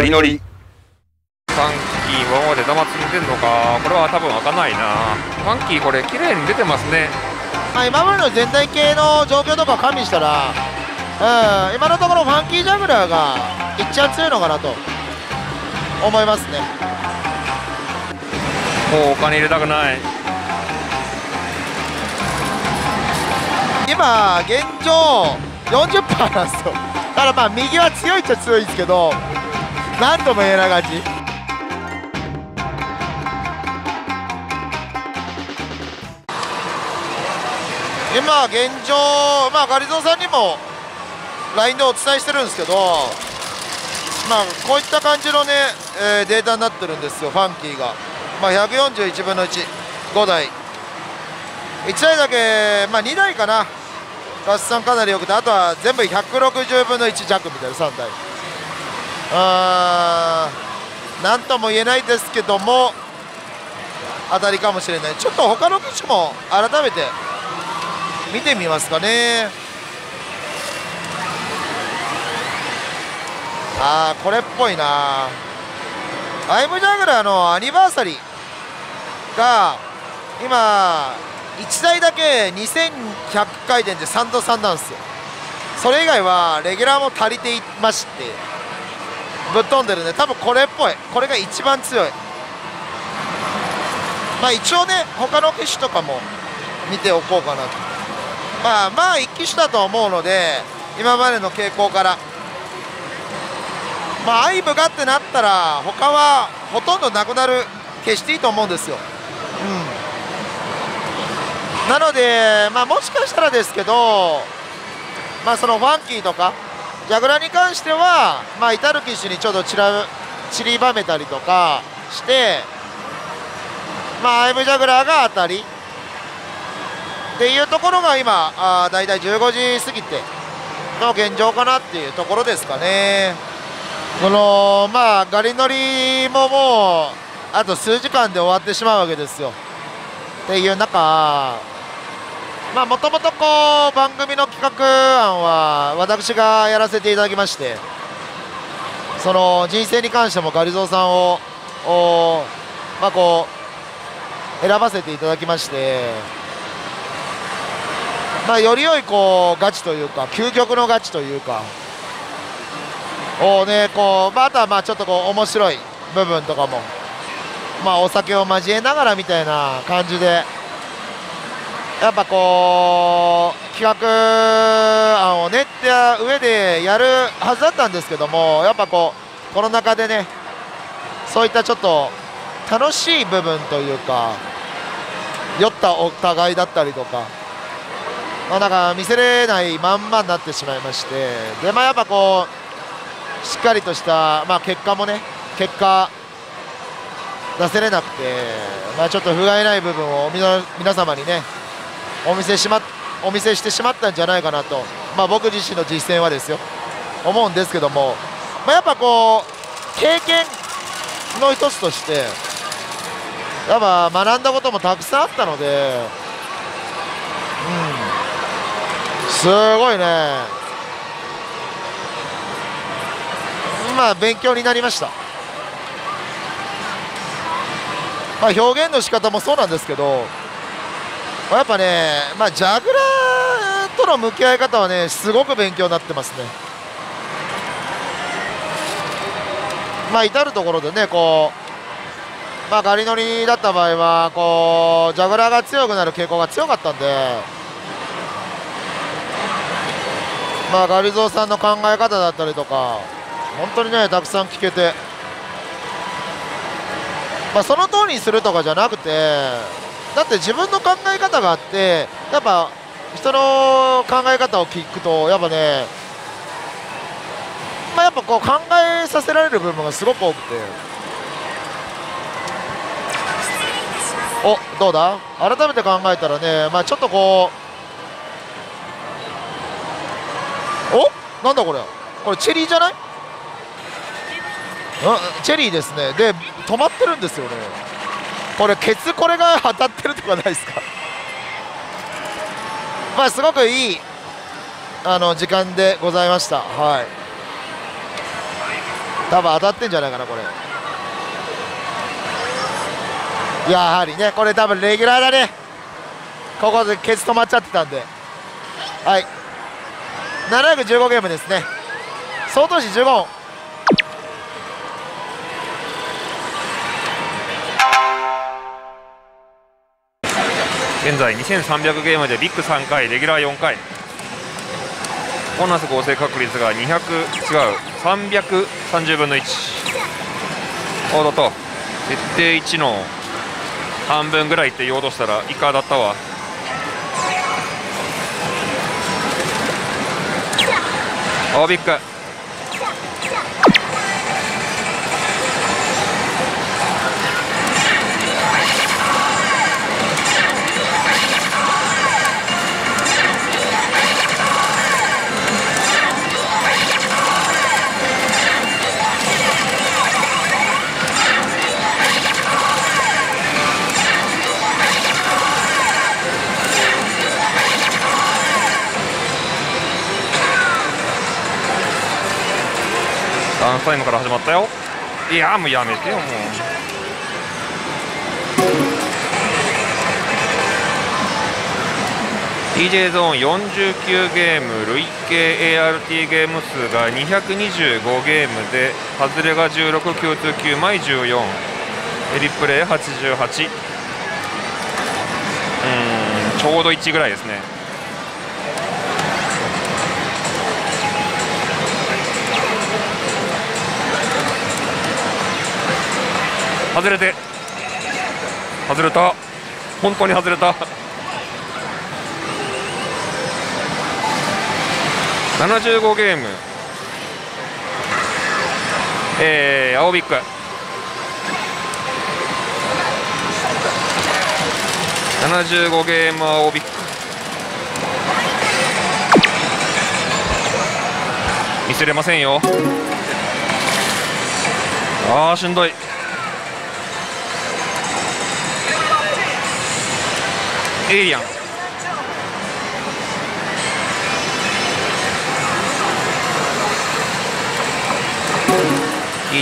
ガリノリファンキー、今まで玉積んでんのか、これは多分開かないな。ファンキーこれ綺麗に出てますね。はい、今までの全体系の状況とかを加味したら、今のところファンキージャグラーがいっちゃ強いのかなと思いますね。もうお金入れたくない。今現状 40% なんですよ。だからまあ右は強いっちゃ強いんですけど、何とも言えない感じ。今現状、まあ、ガリゾーさんにも LINE でお伝えしてるんですけど、まあ、こういった感じの、ねデータになってるんですよ、ファンキーが、まあ、141分の1、5台、1台だけ、まあ、2台かな、合算かなりよくて、あとは全部160分の1弱みたいな3台、なんとも言えないですけども、当たりかもしれない、ちょっと他の機種も改めて。見てみますかね。ああ、これっぽいな。アイムジャグラーのアニバーサリーが今1台だけ2100回転で3と3なんですよ。それ以外はレギュラーも足りていましてぶっ飛んでるね。多分これっぽい、これが一番強い。まあ一応ね他の機種とかも見ておこうかなと。まあまあ一騎手だと思うので、今までの傾向から、まあ、アイブがってなったら他はほとんどなくなる、消していいと思うんですよ、なので、まあ、もしかしたらですけど、まあ、そのファンキーとかジャグラーに関しては、まあ、至る騎手にちょっと散りばめたりとかして、まあ、アイブジャグラーが当たりっていうところが今だいたい15時過ぎての現状かなっていうところですかね。このまあガリ乗りももうあと数時間で終わってしまうわけですよ。っていう中、まあもともとこう番組の企画案は私がやらせていただきまして、その人生に関してもガリゾーさんをまあこう選ばせていただきまして、まあより良いこうガチというか究極のガチというかをねこう、まあ、あとはまあちょっとこう面白い部分とかも、まあ、お酒を交えながらみたいな感じでやっぱこう企画案を練った上でやるはずだったんですけども、やっぱこうコロナ禍でねそういったちょっと楽しい部分というか酔ったお互いだったりとか。なんか見せれないまんまになってしまいまして、で、まあ、やっぱこうしっかりとした、まあ、結果もね結果出せれなくて、まあ、ちょっと不甲斐ない部分を皆様にねお見せしてしまったんじゃないかなと、まあ、僕自身の実践はですよ思うんですけども、まあ、やっぱこう経験の一つとしてやっぱ学んだこともたくさんあったので。すごいね、まあ勉強になりました、まあ、表現の仕方もそうなんですけど、まあ、やっぱね、まあ、ジャグラーとの向き合い方はねすごく勉強になってますね。まあ至る所でねこう、まあ、ガリ乗りだった場合はこうジャグラーが強くなる傾向が強かったんで。まあ、ガリゾーさんの考え方だったりとか本当にねたくさん聞けて、まあ、その通りにするとかじゃなくて、だって自分の考え方があってやっぱ人の考え方を聞くとやっぱね、まあ、やっぱこう考えさせられる部分がすごく多くて、おどうだ改めて考えたらね、まあ、ちょっとこう。おなんだこれ、これチェリーじゃない？チェリーですね。で止まってるんですよねこれ。ケツこれが当たってるとかないですかまあすごくいい時間でございました。はい、多分当たってんじゃないかなこれ。やはりね、これ多分レギュラーだね。ここでケツ止まっちゃってたんで、はい715ゲームですね。総投手15本、現在2300ゲームでビッグ3回レギュラー4回、ボーナス合成確率が330分の1オードと設定1の半分ぐらいって言おうとしたらイカだったわ。おービッグダンスタイムから始まったよ。いやーもうやめてよもう。DJ ゾーン49ゲーム、累計 ART ゲーム数が225ゲームで、ハズレが16、共通9枚14、リプレイ88、ちょうど1ぐらいですね。外れて、外れた、本当に外れた。75ゲーム、青ビッグ75ゲーム、青ビッグミスれませんよ。あーしんどい。エイリアン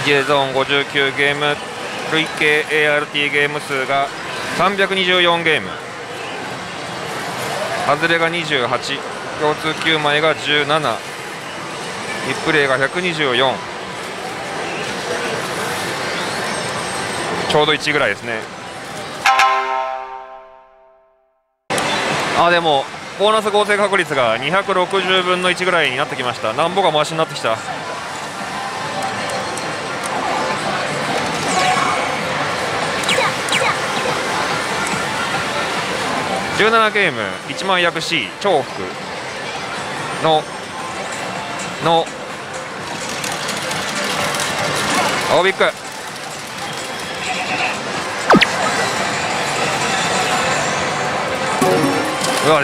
DJ ゾーン59ゲーム、累計 ART ゲーム数が324ゲーム、ハズレが28、共通9枚が17、リプレイが124、ちょうど1ぐらいですね。あ、でもボーナス合成確率が260分の1ぐらいになってきました。なんぼがマシになってきた。17ゲーム1万約 C 重複の青ビッグ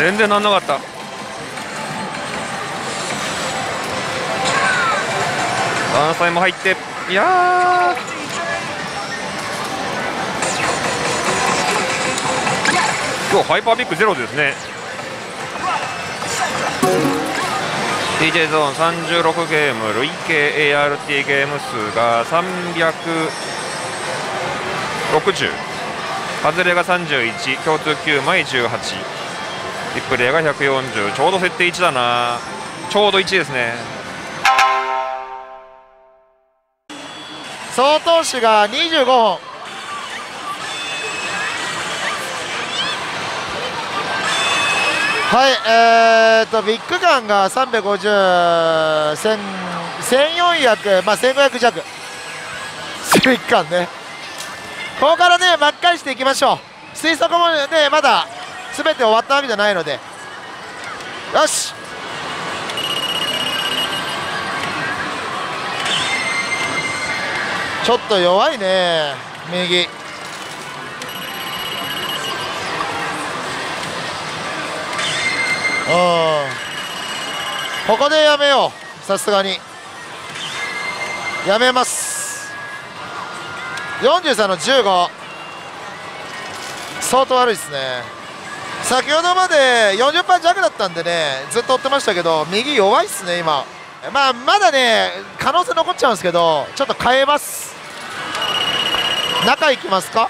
全然なんなかった。ダンスタイム入って、いや今日ハイパービッグゼロですね。 DJ ゾーン36ゲーム、累計 ART ゲーム数が360、ハズレが31、共通9枚18、リプレイが140、ちょうど設定1だな。ちょうど1ですね。総投手が25本、はい、ビッグガンが350、1400、まあ1500弱ビッグガンね。ここからね巻き返していきましょう。推測もねまだ全て終わったわけじゃないので、よしちょっと弱いね右。ここでやめよう、さすがにやめます。43の15相当悪いですね。先ほどまで 40% 弱だったんでねずっと追ってましたけど、右弱いっすね今。まあまだね可能性残っちゃうんですけど、ちょっと変えます。中行きますか。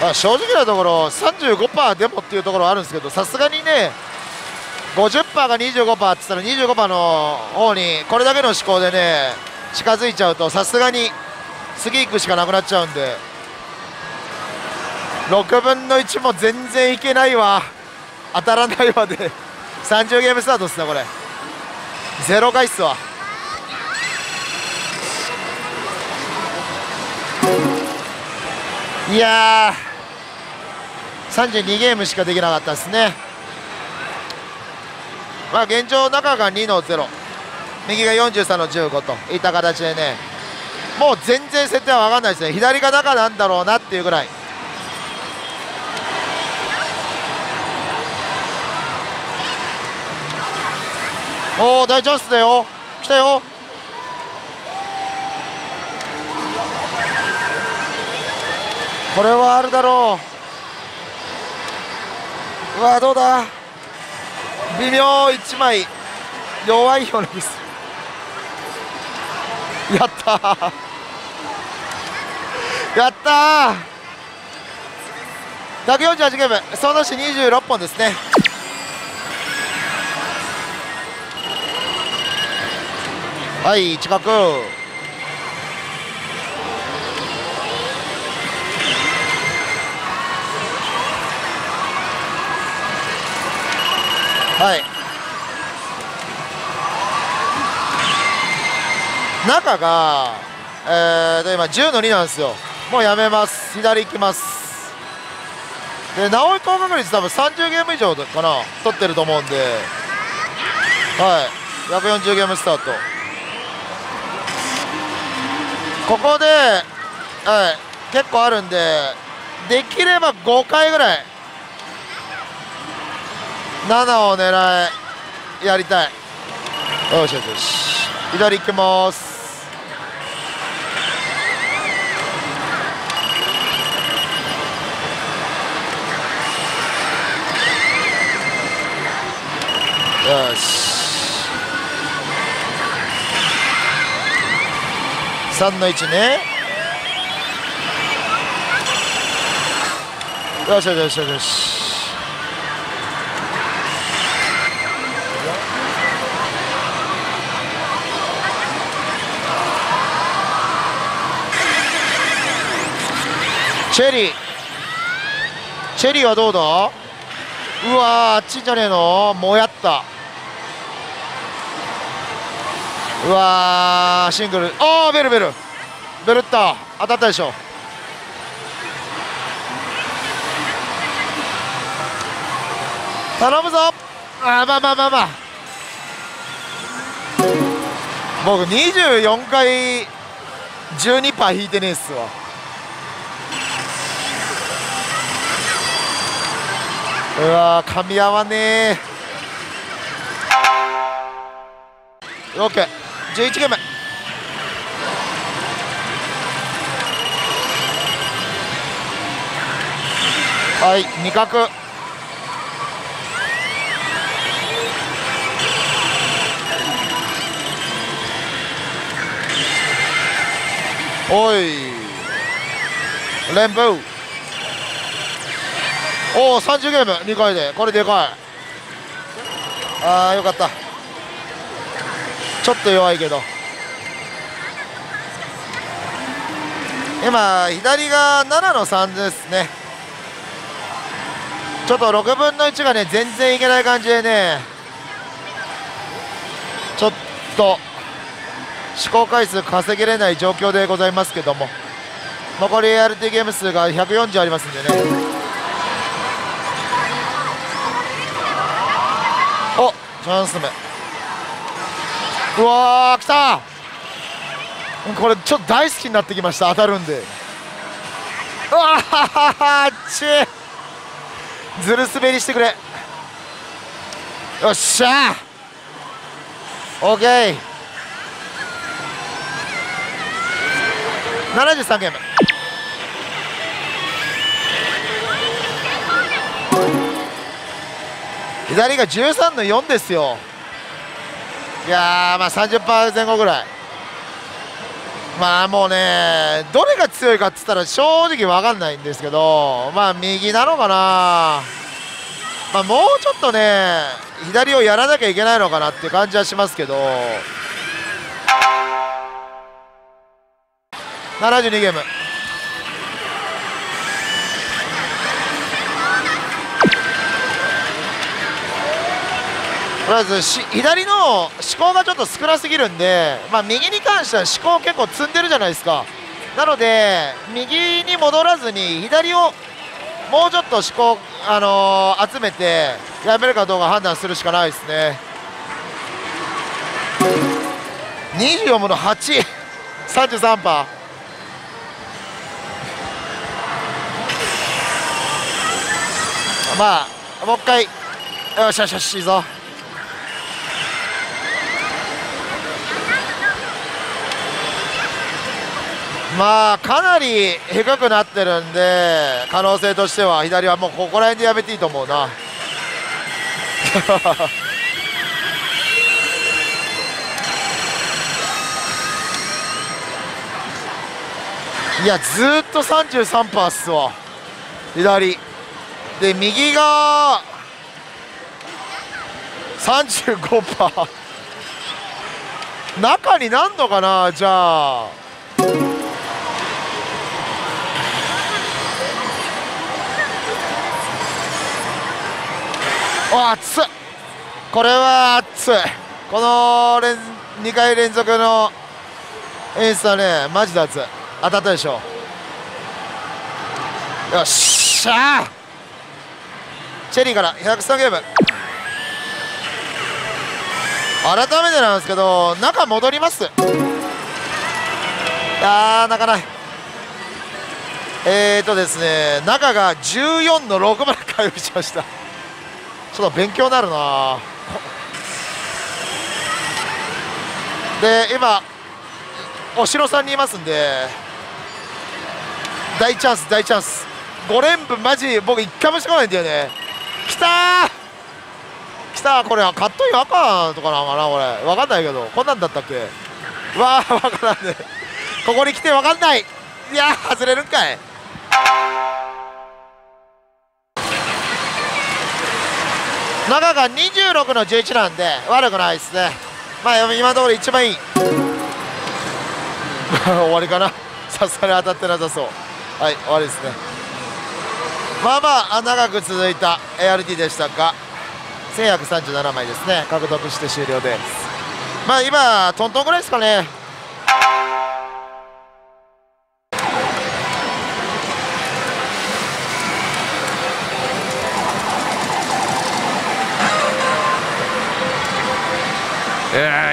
まあ正直なところ 35% でもっていうところはあるんですけど、さすがにね 50% が 25% って言ったら 25% の方にこれだけの思考でね近づいちゃうと、さすがに次行くしかなくなっちゃうんで、6分の1も全然いけないわ、当たらないわで30ゲームスタートっすねこれ。0回っすわ。いやー32ゲームしかできなかったですね。まあ現状中が2の0、右が43の15といった形でね、もう全然設定は分かんないですね。左が中なんだろうなっていうぐらい。おお大チャンスだよ、来たよ。これはあるだろう。うわどうだ、微妙。1枚弱いよね。やったーやったー。148ゲームそのし26本ですね。はい近く、はい中が今10の2なんですよ。もうやめます、左行きます。で直井高確率多分30ゲーム以上かな取ってると思うんで、はい、140ゲームスタート。ここで、はい、結構あるんで、できれば5回ぐらい7を狙いやりたい。よしよしよし、左行きます。よし3の1ね。よしよしよしよし、チェリー、チェリーはどうだ。うわーあっちじゃねえの、もやった。うわーシングル、あーベルベルベルった、当たったでしょ。頼むぞ。あーまあまあまあまあ、僕24回 12% 引いてねえっすわ。うわー、噛み合わねー。オッケー、11ゲーム。はい、2角。おい、レンボー。おお30ゲーム2回で、これでかい。ああよかった、ちょっと弱いけど。今左が7の3ですね。ちょっと6分の1がね全然いけない感じでね、ちょっと試行回数稼げれない状況でございますけども、残り ART ゲーム数が140ありますんでね。チャンス目。うわー来た、これちょっと大好きになってきました。当たるんで、うわーっちずる滑りしてくれ。よっしゃー、オーケー。73ゲーム。左が13の4ですよ。いやー、まあ 30% 前後ぐらい。まあもうね、どれが強いかって言ったら正直分かんないんですけど、まあ右なのかな、まあ、もうちょっとね左をやらなきゃいけないのかなっていう感じはしますけど。72ゲーム。とりあえず左の思考がちょっと少なすぎるんで、まあ、右に関しては思考結構積んでるじゃないですか。なので右に戻らずに左をもうちょっと思考、集めてやめるかどうか判断するしかないですね。24分の8、33%。まあもう一回よしよしよし、いいぞ。まあかなり低くなってるんで、可能性としては左はもうここら辺でやめていいと思うな。いや、ずっと 33% っすわ、左で。右が 35%。 中になんのかな。じゃあ熱っ、これは熱い。この2回連続の演出はね、マジで熱い。当たったでしょ。よっしゃー、チェリーから103ゲーム。改めてなんですけど、中戻ります。泣かない。ですね、中が14の6まで回復しました。ちょっと勉強になるな。で、今お城さんにいますんで、大チャンス大チャンス。5連分マジ僕1回もしてこないんだよね。きたーきたー。これはカットイン赤とかなのかな、これ分かんないけど、こんなんだったっけ。うわー、分からんね。ここに来て分かんない。いやー、外れるんかい。中が26の11なんで悪くないですね。まあ今のところ一番いい。終わりかな。さすがに当たってなさそう。はい、終わりですね。まあまあ長く続いた ART でしたが、1137枚ですね、獲得して終了です。まあ今トントンぐらいですかね。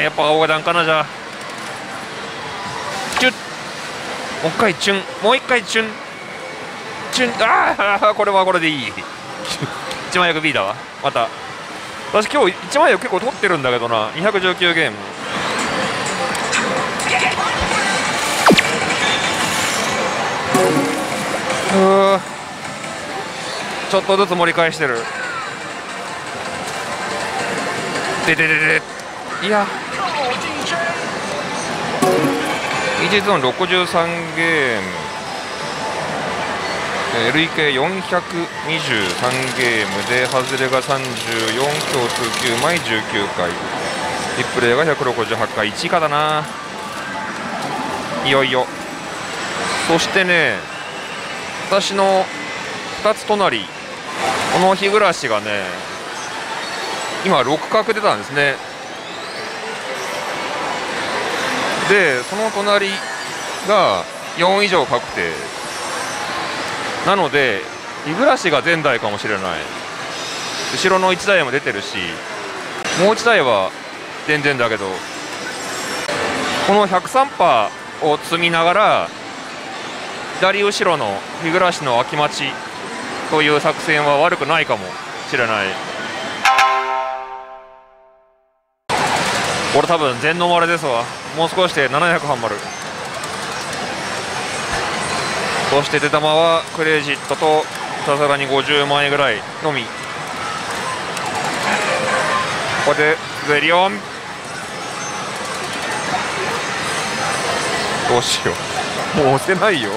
やっぱ青が段かな。じゃあチュッ、もう一回チュン、もう一回チュンチュン。ああ、これはこれでいい。1万役 B だわ。また私今日1万役結構取ってるんだけどな。219ゲーム。ちょっとずつ盛り返してる。でででで、いや、イージーゾーン63ゲーム、累計423ゲームで外れが34、共通9枚19回、リプレイが168回、1以下だな、いよいよ。そしてね、私の2つ隣、この日暮らしがね、今、6角出たんですね。で、その隣が4以上確定なので、日暮らしが前台かもしれない。後ろの1台も出てるし、もう1台は全然だけど、この 103% を積みながら左後ろの日暮らしの空き待ちという作戦は悪くないかもしれない。これ多分全ノーマルですわ。もう少しで700ハンマル。そして出玉はクレジットとさすがに50万円ぐらいのみ。ここでゼリオン、どうしよう、もう押せないよ。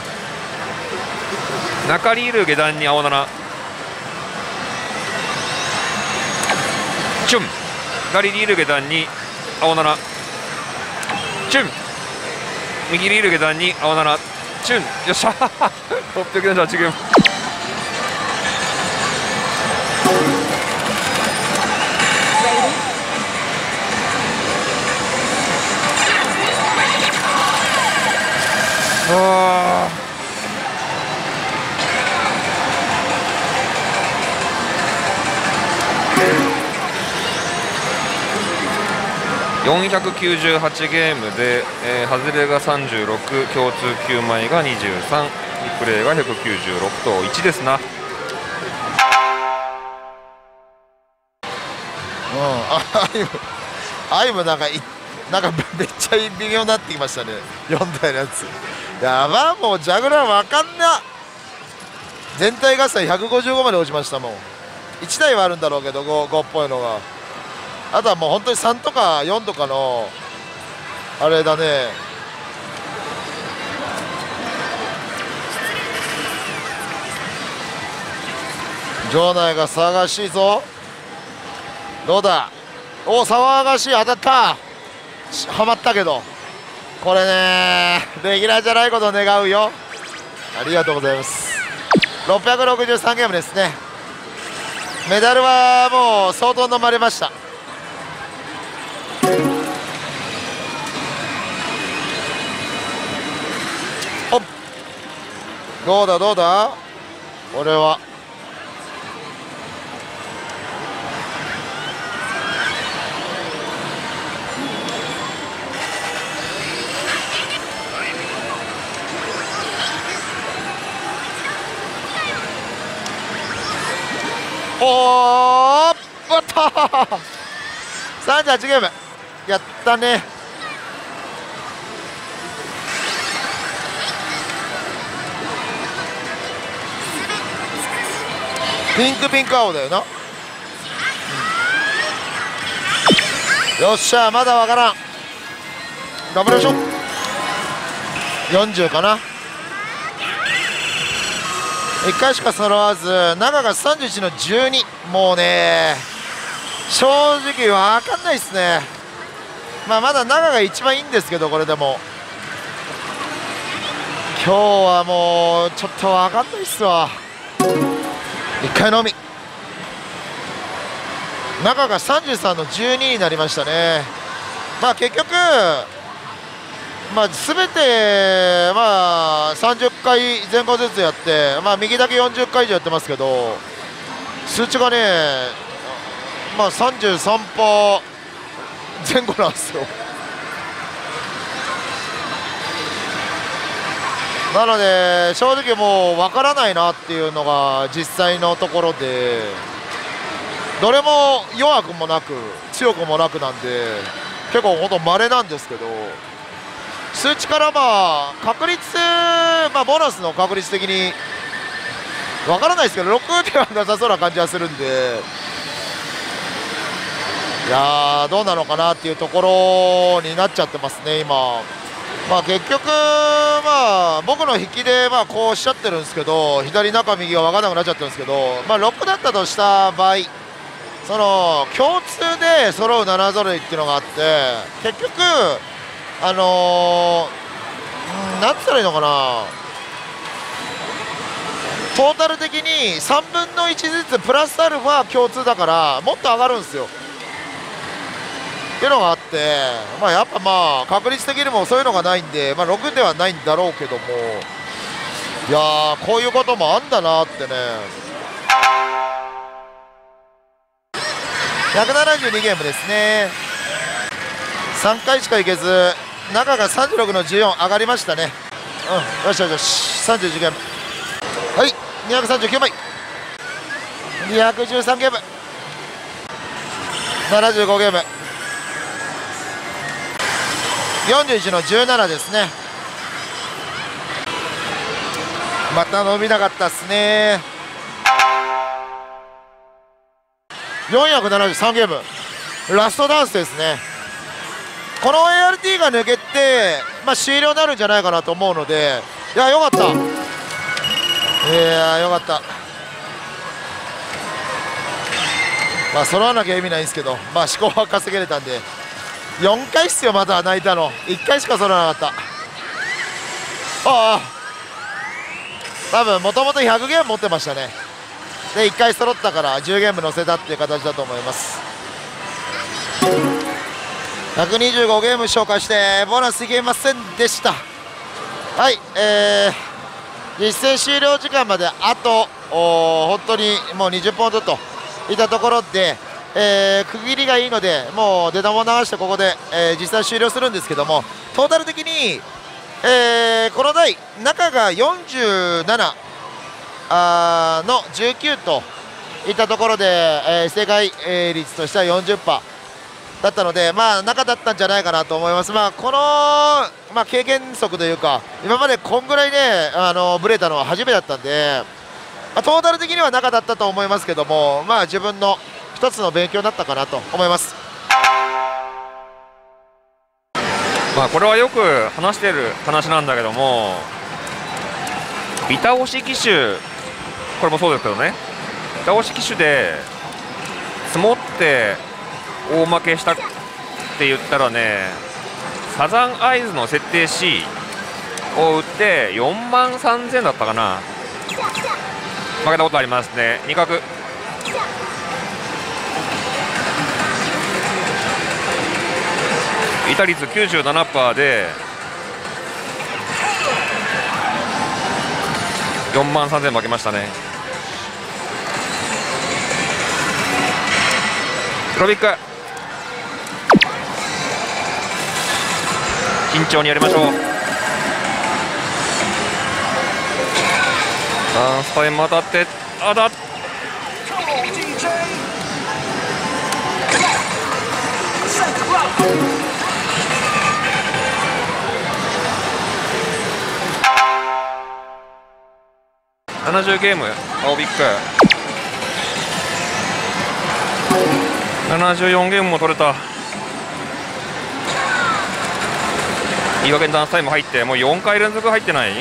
中にいる下段に青7、チュン、左にいる下段に青7、チュン、右にいる下段に青7、チュン、よっしゃ648ゲーム。ああ498ゲームで、外れが36、共通9枚が23、リプレイが196と1ですな。アイもなんかめっちゃ微妙になってきましたね、4台のやつ。やば、もうジャグラー分かんな。全体合算155まで落ちましたもん。1台はあるんだろうけど 5っぽいのが。あとはもう本当に3とか4とかのあれだね。場内が騒がしいぞ。どうだ、おお、騒がしい、当たった、はまったけど、これねレギュラーじゃないことを願うよ。ありがとうございます。663ゲームですね。メダルはもう相当飲まれました。どうだどうだ、俺はおーっと38ゲームやったね。ピンクピンク青だよな、うん、よっしゃまだわからん、頑張りましょう。40かな、1回しか揃わず中が31の12、もうね正直わかんないですね。まあまだ中が一番いいんですけど、これでも今日はもうちょっとわかんないっすわ。1回のみ中が33の12になりましたね。まあ結局、まあ、全て、まあ、30回前後ずつやって、まあ、右だけ40回以上やってますけど、数値がね、まあ、33% 前後なんですよ。なので正直もう分からないなっていうのが実際のところで、どれも弱くもなく強くもなくなんで、結構ほんと稀なんですけど、数値からまあ確率、まあボーナスの確率的に分からないですけど6ではなさそうな感じはするんで、いやーどうなのかなっていうところになっちゃってますね今。まあ結局、まあ僕の引きでまあこうしちゃってるんですけど、左中右が分からなくなっちゃってるんですけど、まあ6だったとした場合、その共通で揃う7揃いっていうのがあって、結局なんつったらいいのかな、トータル的に3分の1ずつプラスアルファ共通だからもっと上がるんですよ。っていうのがあって、まあ、やっぱまあ確率的にもそういうのがないんで、まあ、6ではないんだろうけども、いやーこういうこともあんだなってね。172ゲームですね。3回しかいけず中が36の14上がりましたね。うん、よしよしよし、31ゲーム、はい239枚、213ゲーム、75ゲーム、41の17ですね。また伸びなかったっすね。473ゲーム、ラストダンスですね。この ART が抜けて、終了になるんじゃないかなと思うので、いやよかった、よかった。揃わなきゃ意味ないんですけど、思考は稼げれたんで。4回っすよ、まだ泣いたの1回しか揃わなかった。ああ、多分もともと100ゲーム持ってましたね。で1回揃ったから10ゲーム乗せたっていう形だと思います。125ゲーム紹介してボーナスいけませんでした。はい、実戦終了時間まであと本当にもう20ポイントといったところで、区切りがいいのでもう出玉を流してここで、実際終了するんですけども、トータル的にこの台、中が47の19といったところで、正解率としては 40% だったので、中だったんじゃないかなと思います。この、経験則というか、今までこんぐらいね、ブレたのは初めてだったんで、トータル的には中だったと思いますけども、自分の一つの勉強になったかなと思います。これはよく話している話なんだけども、ビタ押し機種、これもそうですけどね、ビタ押し機種で積もって大負けしたって言ったらね、サザンアイズの設定 C を打って43000だったかな、負けたことありますね。2角板率 97% で43000負けましたね。ロビック慎重にやりましょう。ダンスタイム当たって70ゲーム、青ビック74ゲームも取れた。いい加減ダンスタイム入って、もう4回連続入ってない。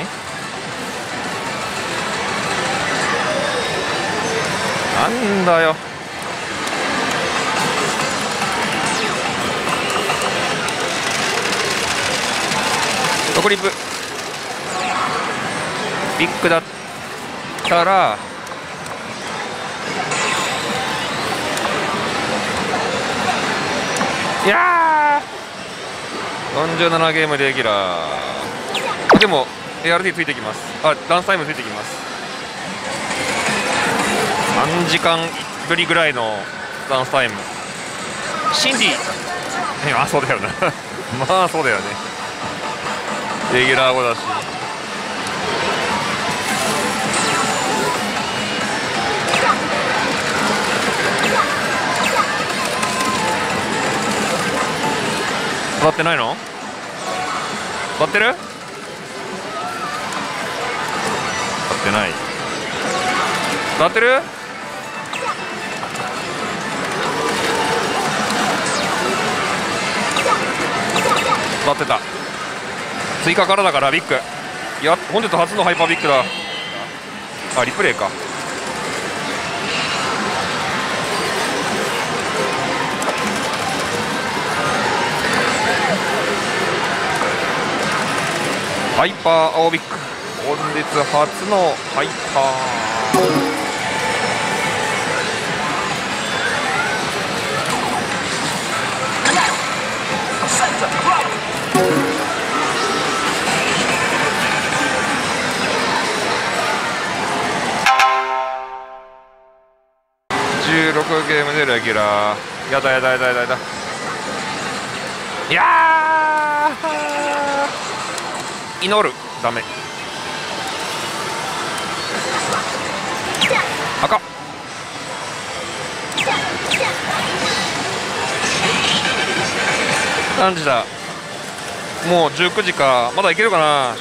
なんだよ、6リップビッグだったらいやー、47ゲームレギュラーでも ART ついてきます。ダンスタイムついてきます。3時間ぶりぐらいのダンスタイム。シンディ、そうだよなそうだよね、レギュラー後だし。当たってないの？当たってる？当たってない。当たってる？当たってた。追加からだからビッグ。いや、本日初のハイパービッグだ。リプレイか。ハイパー青ビック、本日初のハイパー16ゲームでレギュラー。やだやだやだやだやだ、いやー祈る、ダメ。赤何時だ、もう19時か、まだいけるかな。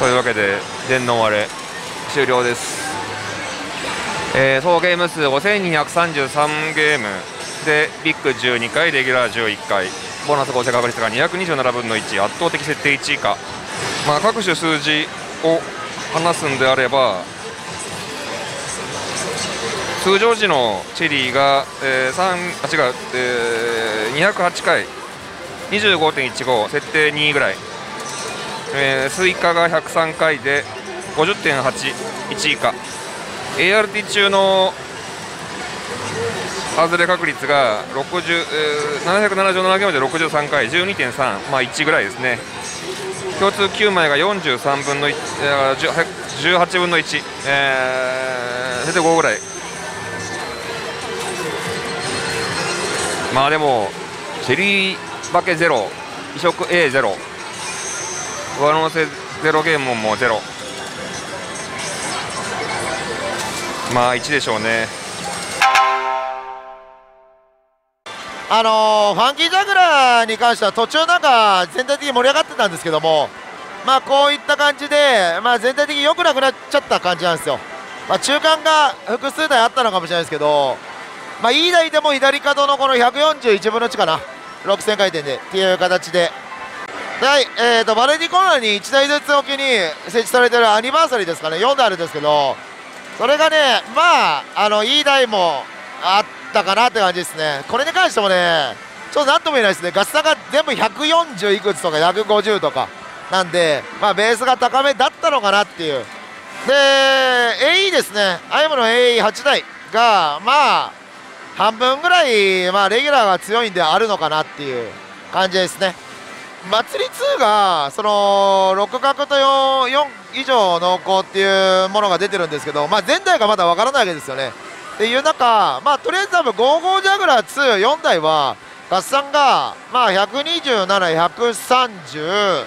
というわけで電脳割れ終了です。総ゲーム数5233ゲームでビッグ12回レギュラー11回ボーナス合成確率が227分の1圧倒的設定1以下、まあ、各種数字を話すんであれば通常時のチェリーが、208回 25.15 設定2ぐらい、スイカが103回で 50.81 以下 ART 中の外れ確率が777ゲームで63回 12.3、まあ、1ぐらいですね。共通9枚が43分の1、18分の1、出て5ぐらい。まあでもチェリー化けゼロ、移植 A ゼロ、上乗せゼロゲームもゼロ、まあ1でしょうね。ファンキージャグラーに関しては途中なんか全体的に盛り上がってたんですけども、まあこういった感じで、まあ、全体的に良くなくなっちゃった感じなんですよ。まあ、中間が複数台あったのかもしれないですけど、まあ、いい台でも左角のこの141分の1かな、6000回転でっていう形で、はいバレディコーナーに1台ずつ置きに設置されているアニバーサリーですかね、4台あるんですけど、それがね、まあ、いい台もあったかなって感じですね。これに関してもね、ちょっとなんとも言えないですね、ガチさが全部140いくつとか150とかなんで、まあ、ベースが高めだったのかなっていう。で、AE ですね、IM の AE8 台が、まあ、半分ぐらい、まあ、レギュラーが強いんであるのかなっていう感じですね。祭り2がその6角と 4以上濃厚っていうものが出てるんですけど、まあ、前代がまだわからないわけですよね。っていう中、まあ、とりあえず多分55ジャグラー24台は合算がまあ127、130、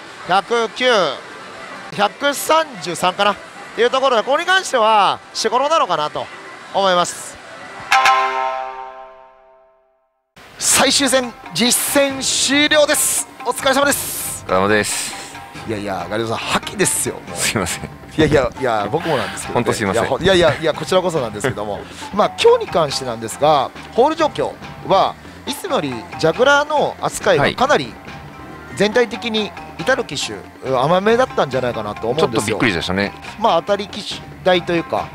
109、133かなっていうところで、ここに関しては仕頃なのかなと思います。最終戦実戦終了です。お疲れ様です。お疲れ様です。いやいやガリオさん覇気ですよ。すいません。いや僕もなんですけど、ね、本当すいません。いやこちらこそなんですけどもまあ今日に関してなんですが、ホール状況はいつもよりジャグラーの扱いがかなり全体的に至る機種甘めだったんじゃないかなと思うんですよ。ちょっとびっくりでしたね。まあ当たり機種台というか、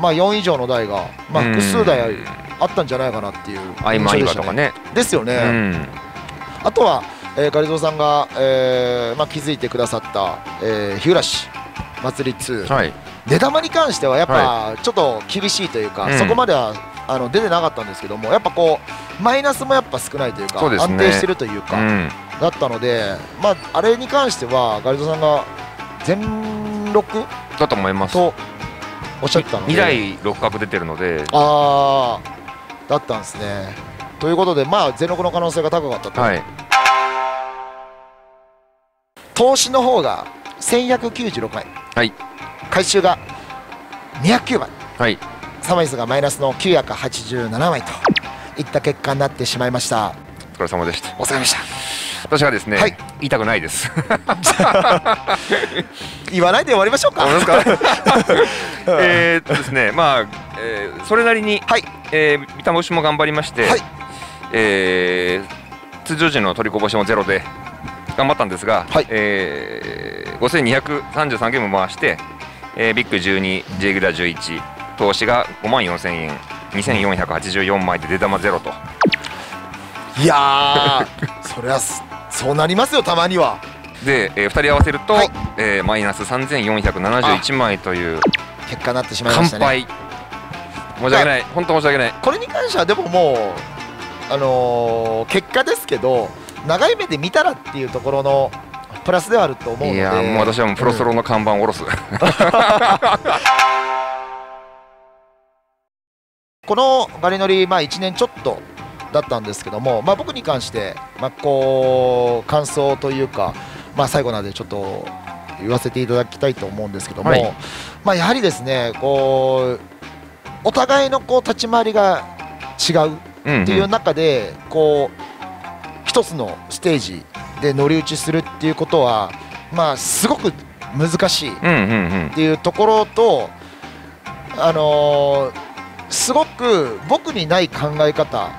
まあ、4以上の台が、まあ、複数台あったんじゃないかなっていう印象でしたね。とかねですよね。あとは、ガリゾーさんが、まあ、気づいてくださった、日暮祭り2、はい、出玉に関してはやっぱ、はい、ちょっと厳しいというか、うん、そこまでは出てなかったんですけども、やっぱこうマイナスもやっぱ少ないというか、ね、安定してるというか、うん、だったので、まあ、あれに関してはガリゾーさんが全録だと思いますとおっしゃったので、2台6角出てるので、ああだったんですね。ということで、まあ、全録の可能性が高かったと、はい、投資の方が1196枚、はい、回収が209枚、はい、サマイスがマイナスの987枚といった結果になってしまいました。お疲れ様でした。お疲れ様でした。私はですね、はい、言いたくないです言わないで終わりましょうか。ですね、まあ、それなりに、はい、三田星も頑張りまして、はい、通常時の取りこぼしもゼロで頑張ったんですが、はい、5233ゲーム回して、ビッグ12、J グラ11、投資が54000円、2484枚で出玉ゼロと。いやーそりゃそうなりますよ、たまには。で、2人合わせると、はい、マイナス3471枚という結果になってしまいましたね。完敗。申し訳ない、本当申し訳ない。これに関してはでももう、結果ですけど、長い目で見たらっていうところのプラスではあると思うので、いやもう私はもうプロソロの看板を下ろす、うん、このガリノリ、まあ、1年ちょっとだったんですけども、まあ、僕に関して、まあ、こう感想というか、まあ、最後なのでちょっと言わせていただきたいと思うんですけども、はい、まあ、やはりですね、こうお互いのこう立ち回りが違うっていう中で、こう一つのステージで乗り打ちするっていうことは、まあすごく難しいっていうところと、すごく僕にない考え方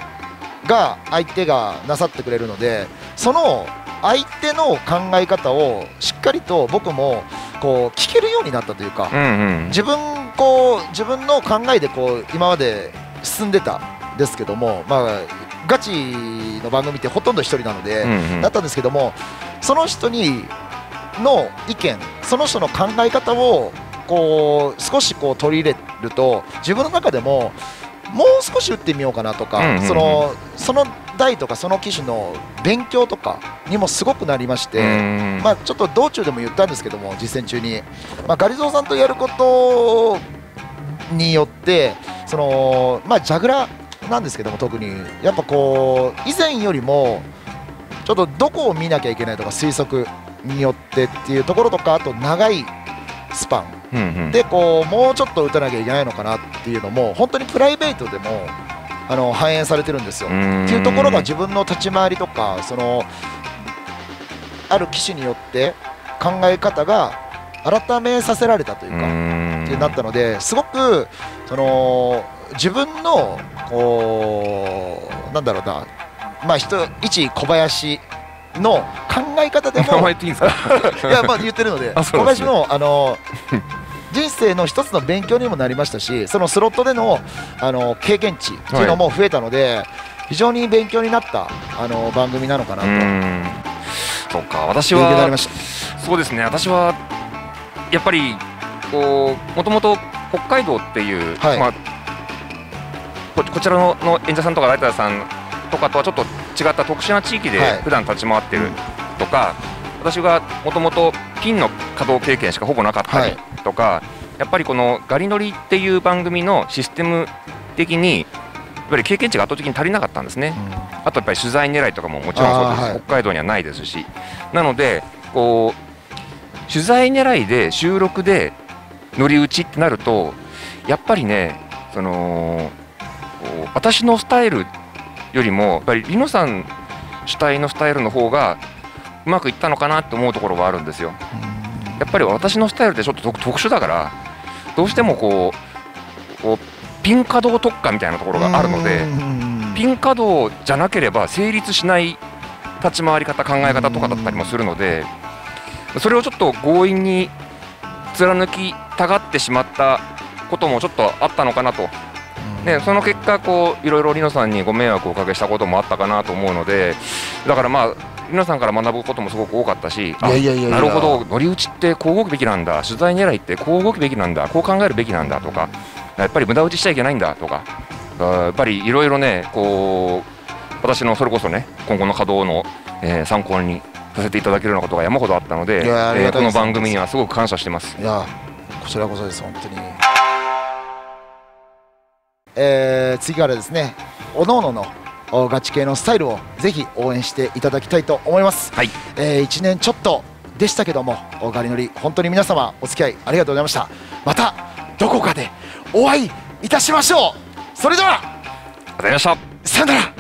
が相手がなさってくれるので、その相手の考え方をしっかりと僕もこう聞けるようになったというか、自分の考えでこう今まで進んでたんですけども、まあ、ガチの番組ってほとんど一人なので、だったんですけども、その人にの意見、その人の考え方をこう少しこう取り入れると、自分の中でももう少し打ってみようかなとか、その台とかその機種の勉強とかにもすごくなりまして、まあちょっと道中でも言ったんですけども、実践中に、まあ、ガリゾウさんとやることによって、その、まあ、ジャグラーなんですけども、特にやっぱこう以前よりもちょっとどこを見なきゃいけないとか推測によってっていうところとか、あと長いスパンでこうもうちょっと打たなきゃいけないのかなっていうのも、本当にプライベートでも反映されてるんですよ。っていうところが自分の立ち回りとか、そのある機種によって考え方が改めさせられたというかってなったので、すごくその自分のこうなんだろうな、まあ一小林の考え方でもいや、まあ言ってるので、小林の人生の一つの勉強にもなりましたし、そのスロットでの経験値っていうのも増えたので、はい、非常に勉強になった番組なのかなと。そうか、私はそうですね、私はやっぱりこうもともと北海道っていう、はい、まあ、こちらの演者さんとかライターさんとかとはちょっと違った特殊な地域で普段立ち回ってるとか、私がもともとピンの稼働経験しかほぼなかったりとか、やっぱりこの「ガリノリ」っていう番組のシステム的にやっぱり経験値が圧倒的に足りなかったんですね。あとやっぱり取材狙いとかももちろんそうです。北海道にはないですし、なのでこう取材狙いで収録で乗り打ちってなると、やっぱりね、その私のスタイルよりもやっぱりリノさん主体のスタイルの方がうまくいったのかなって思うところはあるんですよ。やっぱり私のスタイルってちょっと特殊だから、どうしてもこうピン稼働特化みたいなところがあるので、ピン稼働じゃなければ成立しない立ち回り方、考え方とかだったりもするので、それをちょっと強引に貫きたがってしまったこともちょっとあったのかなと。ね、その結果こういろいろリノさんにご迷惑をおかけしたこともあったかなと思うので、だからまあリノさんから学ぶこともすごく多かったし、なるほど、乗り打ちってこう動くべきなんだ、取材狙いってこう動くべきなんだ、こう考えるべきなんだとか、やっぱり無駄打ちしちゃいけないんだとか、やっぱりいろいろね、こう私のそれこそね、今後の稼働の参考にさせていただけるようなことが山ほどあったので、この番組にはすごく感謝してます。いや、こちらこそです、本当に。次からですね、おのおののガチ系のスタイルをぜひ応援していただきたいと思います、はい。1年ちょっとでしたけども、ガリノリ本当に皆様お付き合いありがとうございました。またどこかでお会いいたしましょう。それではありがとうございました。さよなら。